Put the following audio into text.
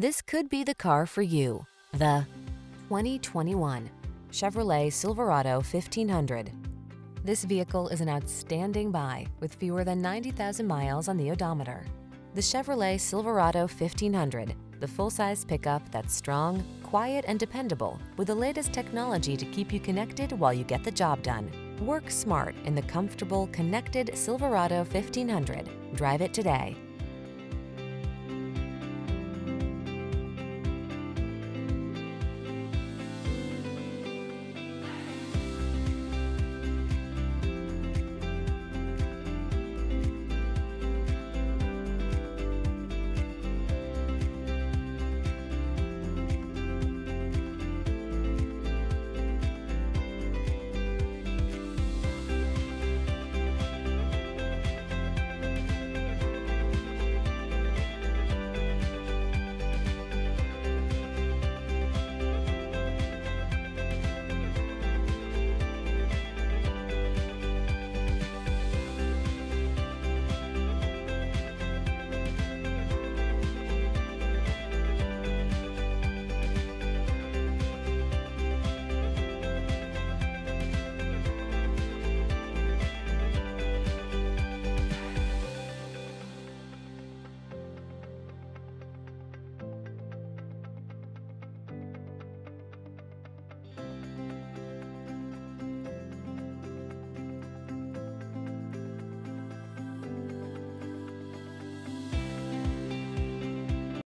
This could be the car for you. The 2021 Chevrolet Silverado 1500. This vehicle is an outstanding buy with fewer than 90,000 miles on the odometer. The Chevrolet Silverado 1500, the full-size pickup that's strong, quiet, and dependable, with the latest technology to keep you connected while you get the job done. Work smart in the comfortable, connected Silverado 1500. Drive it today.